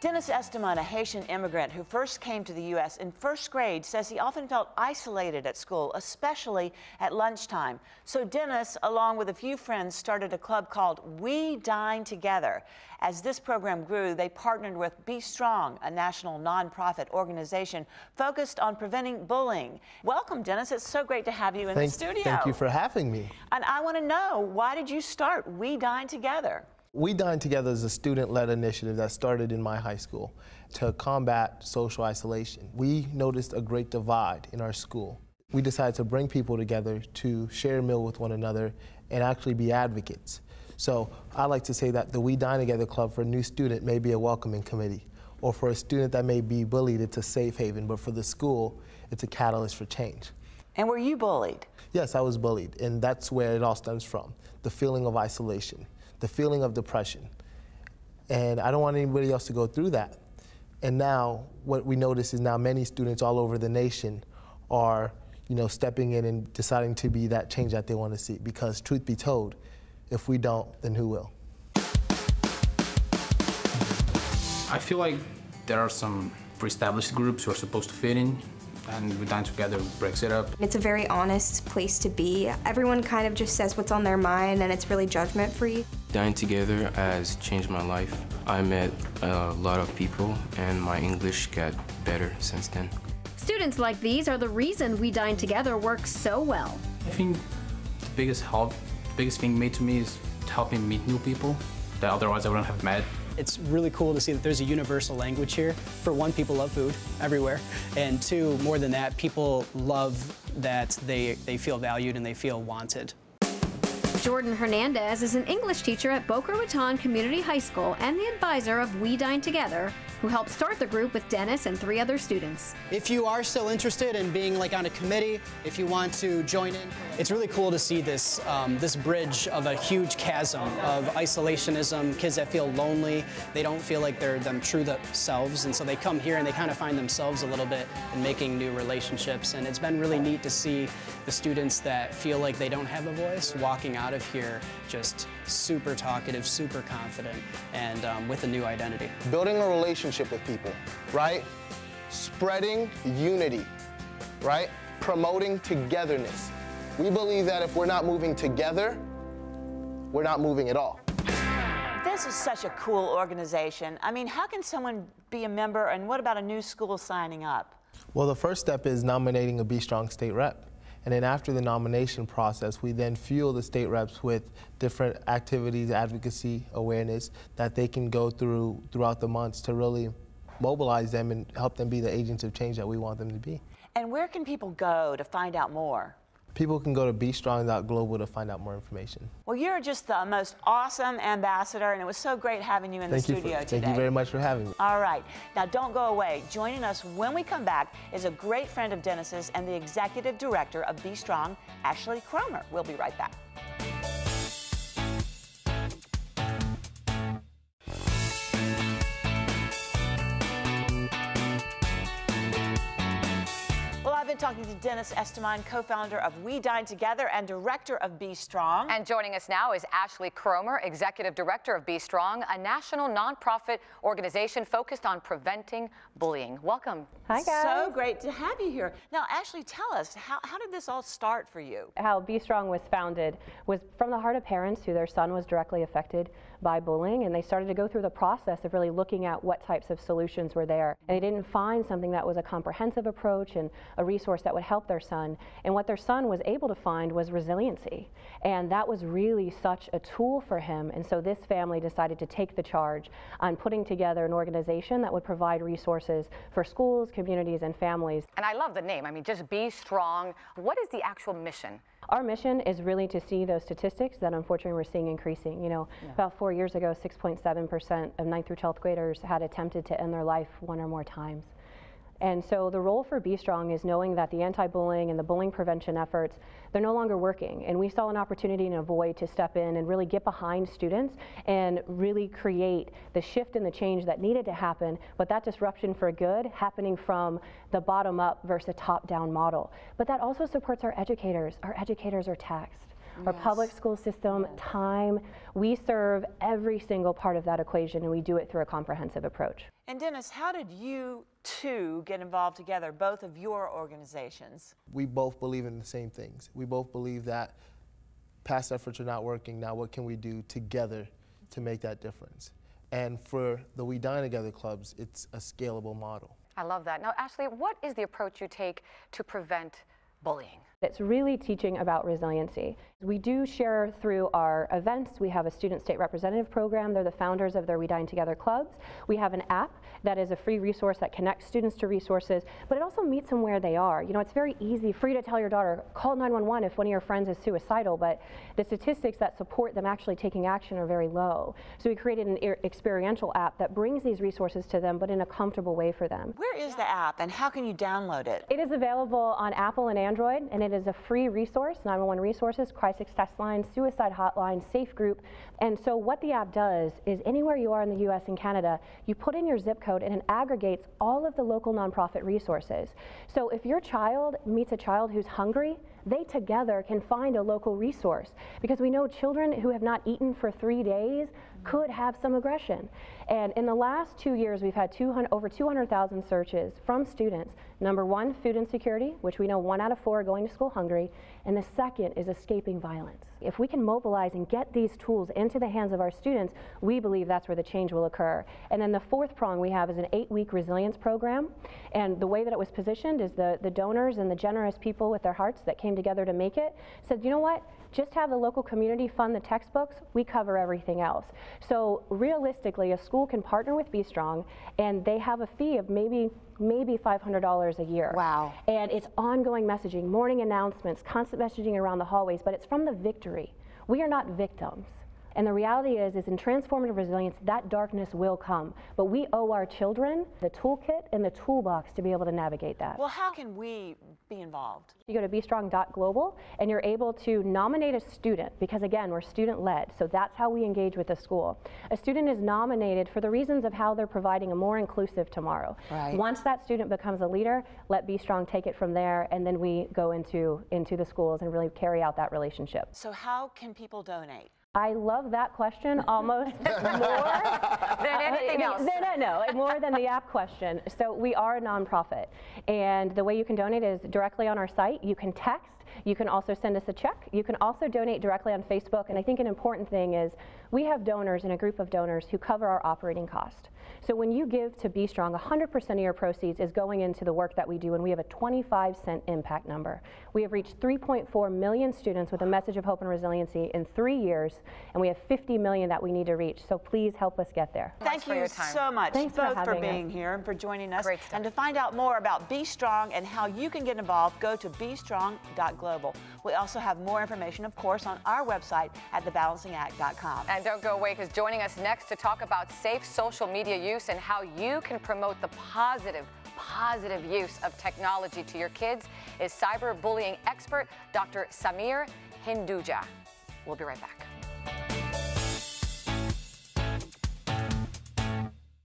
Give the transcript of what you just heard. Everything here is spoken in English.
Dennis Esteman, a Haitian immigrant who first came to the U.S. in first grade, says he often felt isolated at school, especially at lunchtime. So Dennis, along with a few friends, started a club called We Dine Together. As this program grew, they partnered with Be Strong, a national nonprofit organization focused on preventing bullying. Welcome, Dennis. It's so great to have you in the studio. Thank you for having me. And I want to know, why did you start We Dine Together? We Dine Together is a student-led initiative that started in my high school to combat social isolation. We noticed a great divide in our school. We decided to bring people together to share a meal with one another and actually be advocates. So I like to say that the We Dine Together Club for a new student may be a welcoming committee, or for a student that may be bullied, it's a safe haven, but for the school, it's a catalyst for change. And were you bullied? Yes, I was bullied, and that's where it all stems from, the feeling of isolation, the feeling of depression. And I don't want anybody else to go through that. And now what we notice is now many students all over the nation are, you know, stepping in and deciding to be that change that they want to see, because truth be told, if we don't, then who will? I feel like there are some pre-established groups who are supposed to fit in, and We Dine Together breaks it up. It's a very honest place to be. Everyone kind of just says what's on their mind, and it's really judgment-free. Dine Together has changed my life. I met a lot of people, and my English got better since then. Students like these are the reason We Dine Together works so well. I think the biggest help, the biggest thing made to me is helping meet new people that otherwise I wouldn't have met. It's really cool to see that there's a universal language here. For one, people love food everywhere. And two, more than that, people love that they feel valued and they feel wanted. Jordan Hernandez is an English teacher at Boca Raton Community High School and the advisor of We Dine Together, who helped start the group with Dennis and 3 other students. If you are still interested in being like on a committee, if you want to join in, it's really cool to see this, this bridge of a huge chasm of isolationism, kids that feel lonely, they don't feel like they're them true themselves, and so they come here and they kind of find themselves a little bit in making new relationships, and it's been really neat to see the students that feel like they don't have a voice walking out of here just super talkative, super confident, and with a new identity. Building a relationship with people, right? Spreading unity, right? Promoting togetherness. We believe that if we're not moving together, we're not moving at all. This is such a cool organization. I mean, how can someone be a member, and what about a new school signing up? Well, the first step is nominating a Be Strong state rep. And then after the nomination process, we then fuel the state reps with different activities, advocacy, awareness that they can go through throughout the months to really mobilize them and help them be the agents of change that we want them to be. And where can people go to find out more? People can go to bestrong.global to find out more information. Well, you're just the most awesome ambassador, and it was so great having you in the studio today. Thank you very much for having me. All right. Now, don't go away. Joining us when we come back is a great friend of Dennis's and the executive director of Be Strong, Ashley Kroemer. We'll be right back. Talking to Dennis Esteman, co-founder of We Dine Together and director of Be Strong. And joining us now is Ashley Kroemer, executive director of Be Strong, a national nonprofit organization focused on preventing bullying. Welcome. Hi, guys. So great to have you here. Now, Ashley, tell us, how did this all start for you? How Be Strong was founded was from the heart of parents who their son was directly affected by bullying, and they started to go through the process of really looking at what types of solutions were there. And they didn't find something that was a comprehensive approach and a resource that would help their son. And what their son was able to find was resiliency. And that was really such a tool for him. And so this family decided to take the charge on putting together an organization that would provide resources for schools, communities, and families. And I love the name. I mean, just Be Strong. What is the actual mission? Our mission is really to see those statistics that unfortunately we're seeing increasing. You know, about 4 years ago, 6.7% of 9th through 12th graders had attempted to end their life 1 or more times. And so the role for Be Strong is knowing that the anti-bullying and the bullying prevention efforts, they're no longer working. And we saw an opportunity and a void to step in and really get behind students and really create the shift and the change that needed to happen, but that disruption for good happening from the bottom up versus a top-down model. But that also supports our educators. Our educators are taxed. our public school system, time. We serve every single part of that equation, and we do it through a comprehensive approach. And Dennis, how did you two get involved together, both of your organizations? We both believe in the same things. We both believe that past efforts are not working. Now what can we do together to make that difference? And for the We Dine Together clubs, it's a scalable model. I love that. Now, Ashley, what is the approach you take to prevent bullying? It's really teaching about resiliency. We do share through our events. We have a student state representative program. They're the founders of their We Dine Together clubs. We have an app that is a free resource that connects students to resources, but it also meets them where they are. You know, it's very easy for you to tell your daughter, call 911 if one of your friends is suicidal, but the statistics that support them actually taking action are very low. So we created an experiential app that brings these resources to them, but in a comfortable way for them. Where is the app and how can you download it? It is available on Apple and Android, and it is a free resource, 911 resources, crisis text line, suicide hotline, safe group. And so what the app does is anywhere you are in the US and Canada, you put in your zip code and it aggregates all of the local nonprofit resources. So if your child meets a child who's hungry, they together can find a local resource, because we know children who have not eaten for 3 days could have some aggression. And in the last 2 years, we've had over 200,000 searches from students. Number one, food insecurity, which we know 1 out of 4 are going to school hungry. And the second is escaping violence. If we can mobilize and get these tools into the hands of our students, we believe that's where the change will occur. And then the fourth prong we have is an 8-week resilience program. And the way that it was positioned is the donors and the generous people with their hearts that came together to make it said, you know what? Just have the local community fund the textbooks, we cover everything else. So realistically, a school can partner with Be Strong, and they have a fee of maybe $500 a year. Wow. And it's ongoing messaging, morning announcements, constant messaging around the hallways, but it's from the victory. We are not victims. And the reality is in transformative resilience, that darkness will come. But we owe our children the toolkit and the toolbox to be able to navigate that. Well, how can we be involved? You go to bestrong.global and you're able to nominate a student, because again, we're student-led, so that's how we engage with the school. A student is nominated for the reasons of how they're providing a more inclusive tomorrow. Right. Once that student becomes a leader, let Be Strong take it from there, and then we go into the schools and really carry out that relationship. So how can people donate? I love that question almost more than the app question. So we are a nonprofit, and the way you can donate is directly on our site. You can text. You can also send us a check. You can also donate directly on Facebook. And I think an important thing is we have donors and a group of donors who cover our operating cost. So when you give to Be Strong, 100% of your proceeds is going into the work that we do, and we have a 25-cent impact number. We have reached 3.4 million students with a message of hope and resiliency in 3 years, and we have 50 million that we need to reach. So please help us get there. Thank you so much both for being here and for joining us. And to find out more about Be Strong and how you can get involved, go to bestrong.global. We also have more information, of course, on our website at TheBalancingAct.com. And don't go away, because joining us next to talk about safe social media use and how you can promote the positive use of technology to your kids is cyberbullying expert Dr. Samir Hinduja. We'll be right back.